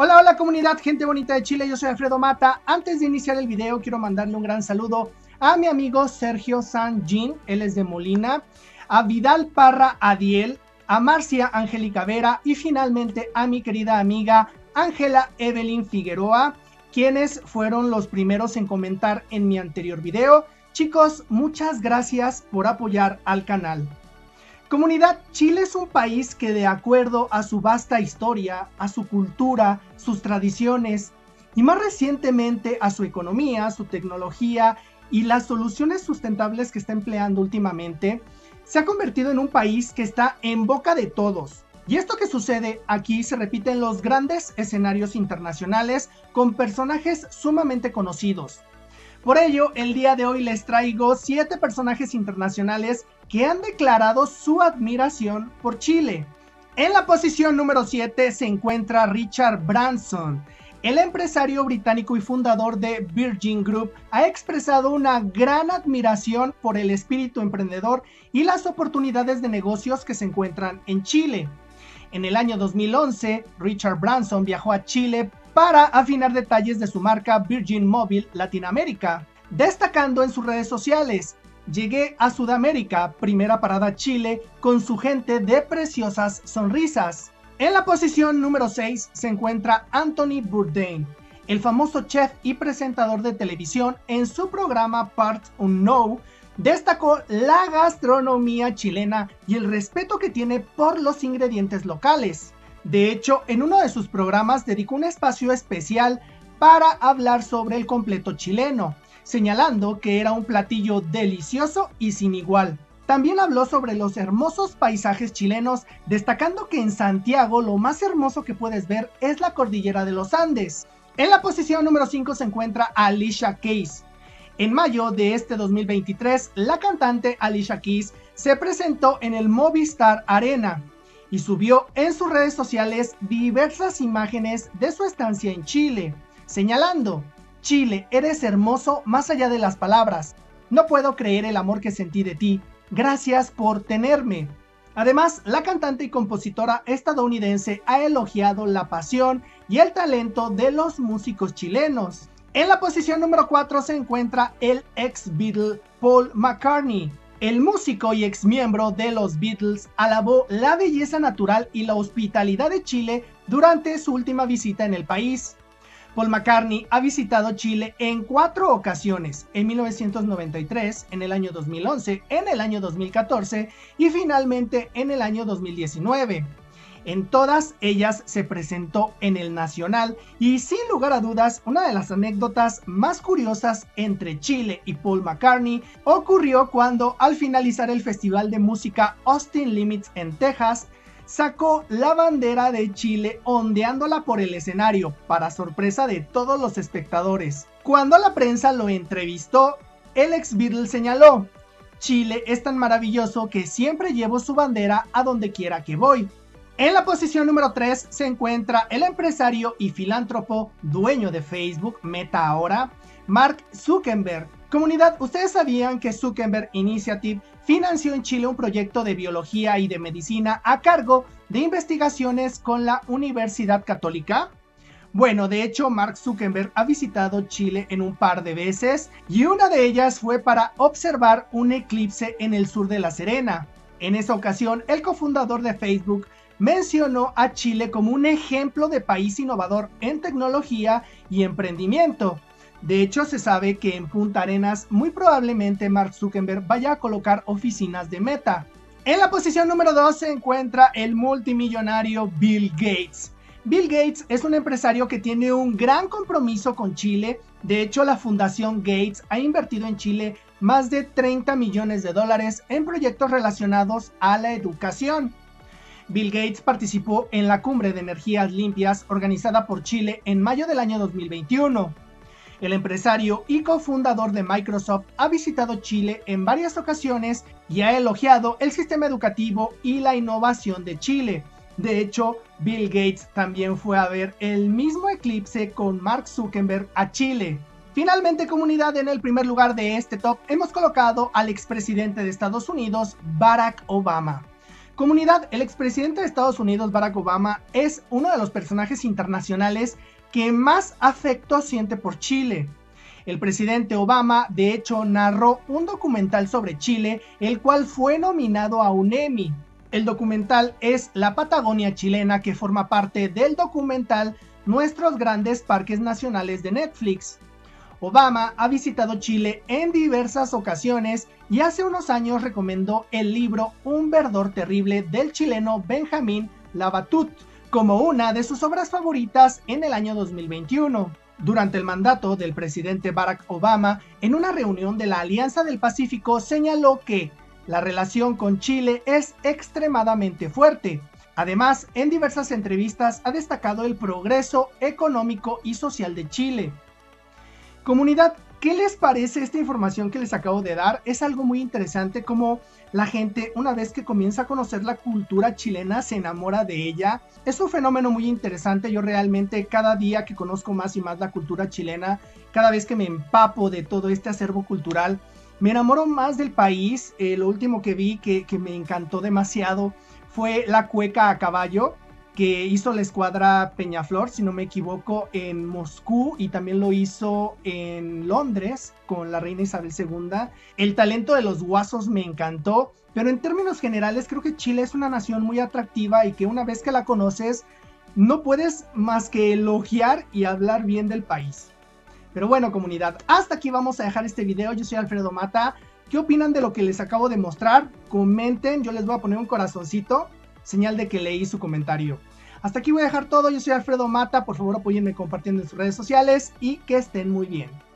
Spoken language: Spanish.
Hola, hola comunidad, gente bonita de Chile, yo soy Alfredo Mata. Antes de iniciar el video quiero mandarle un gran saludo a mi amigo Sergio Saint Jean, él es de Molina, a Vidal Parra Adiel, a Marcia Angelica Vera y finalmente a mi querida amiga Ángela Evelyn Figueroa, quienes fueron los primeros en comentar en mi anterior video. Chicos, muchas gracias por apoyar al canal. Comunidad, Chile es un país que de acuerdo a su vasta historia, a su cultura, sus tradiciones y más recientemente a su economía, su tecnología y las soluciones sustentables que está empleando últimamente, se ha convertido en un país que está en boca de todos. Y esto que sucede aquí se repite en los grandes escenarios internacionales con personajes sumamente conocidos. Por ello, el día de hoy les traigo 7 personajes internacionales que han declarado su admiración por Chile. En la posición número 7 se encuentra Richard Branson. El empresario británico y fundador de Virgin Group ha expresado una gran admiración por el espíritu emprendedor y las oportunidades de negocios que se encuentran en Chile. En el año 2011, Richard Branson viajó a Chile para afinar detalles de su marca Virgin Mobile Latinoamérica, destacando en sus redes sociales: "Llegué a Sudamérica, primera parada Chile, con su gente de preciosas sonrisas". En la posición número 6 se encuentra Anthony Bourdain, el famoso chef y presentador de televisión. En su programa Parts Unknown, destacó la gastronomía chilena y el respeto que tiene por los ingredientes locales. De hecho, en uno de sus programas dedicó un espacio especial para hablar sobre el completo chileno, señalando que era un platillo delicioso y sin igual. También habló sobre los hermosos paisajes chilenos, destacando que en Santiago lo más hermoso que puedes ver es la cordillera de los Andes. En la posición número 5 se encuentra Alicia Keys. En mayo de este 2023, la cantante Alicia Keys se presentó en el Movistar Arena y subió en sus redes sociales diversas imágenes de su estancia en Chile, señalando: "Chile, eres hermoso más allá de las palabras. No puedo creer el amor que sentí de ti. Gracias por tenerme". Además, la cantante y compositora estadounidense ha elogiado la pasión y el talento de los músicos chilenos. En la posición número 4 se encuentra el ex Beatle Paul McCartney. El músico y ex miembro de los Beatles alabó la belleza natural y la hospitalidad de Chile durante su última visita en el país. Paul McCartney ha visitado Chile en 4 ocasiones: en 1993, en el año 2011, en el año 2014 y finalmente en el año 2019. En todas ellas se presentó en el Nacional y, sin lugar a dudas, una de las anécdotas más curiosas entre Chile y Paul McCartney ocurrió cuando, al finalizar el festival de música Austin Limits en Texas, sacó la bandera de Chile ondeándola por el escenario, para sorpresa de todos los espectadores. Cuando la prensa lo entrevistó, el ex Beatle señaló: "Chile es tan maravilloso que siempre llevo su bandera a donde quiera que voy". En la posición número 3 se encuentra el empresario y filántropo, dueño de Facebook, Meta ahora, Mark Zuckerberg. Comunidad, ¿ustedes sabían que Zuckerberg Initiative financió en Chile un proyecto de biología y de medicina a cargo de investigaciones con la Universidad Católica? Bueno, de hecho, Mark Zuckerberg ha visitado Chile en un par de veces y una de ellas fue para observar un eclipse en el sur de La Serena. En esa ocasión, el cofundador de Facebook mencionó a Chile como un ejemplo de país innovador en tecnología y emprendimiento. De hecho, se sabe que en Punta Arenas muy probablemente Mark Zuckerberg vaya a colocar oficinas de Meta. En la posición número 2 se encuentra el multimillonario Bill Gates. Bill Gates es un empresario que tiene un gran compromiso con Chile. De hecho, la Fundación Gates ha invertido en Chile más de 30 millones de dólares en proyectos relacionados a la educación. Bill Gates participó en la Cumbre de Energías Limpias organizada por Chile en mayo del año 2021. El empresario y cofundador de Microsoft ha visitado Chile en varias ocasiones y ha elogiado el sistema educativo y la innovación de Chile. De hecho, Bill Gates también fue a ver el mismo eclipse con Mark Zuckerberg a Chile. Finalmente, comunidad, en el primer lugar de este top hemos colocado al expresidente de Estados Unidos, Barack Obama. Comunidad, el expresidente de Estados Unidos, Barack Obama, es uno de los personajes internacionales que más afecto siente por Chile. El presidente Obama, de hecho, narró un documental sobre Chile, el cual fue nominado a un Emmy. El documental es La Patagonia Chilena, que forma parte del documental Nuestros Grandes Parques Nacionales de Netflix. Obama ha visitado Chile en diversas ocasiones y hace unos años recomendó el libro Un verdor terrible del chileno Benjamín Labatut como una de sus obras favoritas en el año 2021. Durante el mandato del presidente Barack Obama, en una reunión de la Alianza del Pacífico, señaló que la relación con Chile es extremadamente fuerte. Además, en diversas entrevistas ha destacado el progreso económico y social de Chile. Comunidad, ¿qué les parece esta información que les acabo de dar? Es algo muy interesante, como la gente, una vez que comienza a conocer la cultura chilena, se enamora de ella. Es un fenómeno muy interesante. Yo realmente cada día que conozco más y más la cultura chilena, cada vez que me empapo de todo este acervo cultural, me enamoro más del país. Lo último que vi que me encantó demasiado fue la cueca a caballo que hizo la escuadra Peñaflor, si no me equivoco, en Moscú, y también lo hizo en Londres con la reina Isabel II. El talento de los guasos me encantó, pero en términos generales creo que Chile es una nación muy atractiva y que una vez que la conoces no puedes más que elogiar y hablar bien del país. Pero bueno, comunidad, hasta aquí vamos a dejar este video. Yo soy Alfredo Mata. ¿Qué opinan de lo que les acabo de mostrar? Comenten, yo les voy a poner un corazoncito, señal de que leí su comentario. Hasta aquí voy a dejar todo. Yo soy Alfredo Mata, por favor apóyenme compartiendo en sus redes sociales y que estén muy bien.